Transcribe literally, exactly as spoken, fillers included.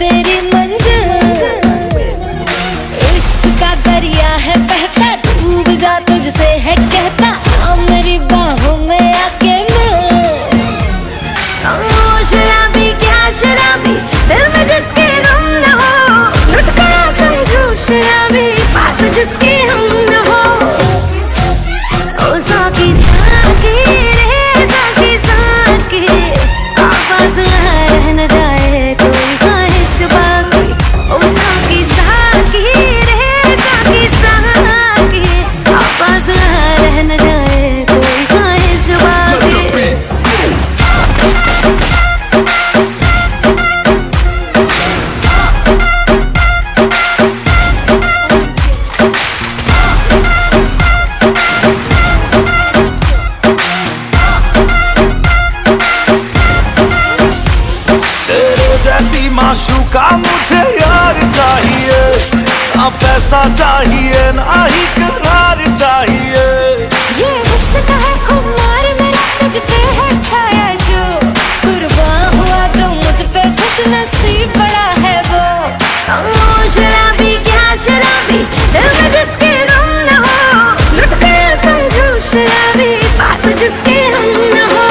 तेरी मंजिल इश्क का दरिया है बहता, डूब जा तुझसे है कहता, आ मेरी बाहों में आके मिल। शराबी क्या शराबी दिल में जिसके गम न हो, लुटका समझो शराबी पास जिसके हम न हो। ओ साकी साकी रे साकी साकी आवाज़ रह न जाए कोई ख्वाहिश बाकी। ओ साकी साकी रे साकी साकी आवाज़ रह न जाए कोई ख्वाहिश बाकी। मुझे यार चाहिए ना, पैसा चाहिए ना ही करार चाहिए। ये हुस्न का है खुमार मेरा तुझ पे है छाया, जो कुर्बान हुआ जो मुझ पे खुश नसीब बड़ा है वो। ओ शराबी क्या शराबी दिल में जिसके गम न हो, लुट गया समझो शराबी पास जिसके हम न हो।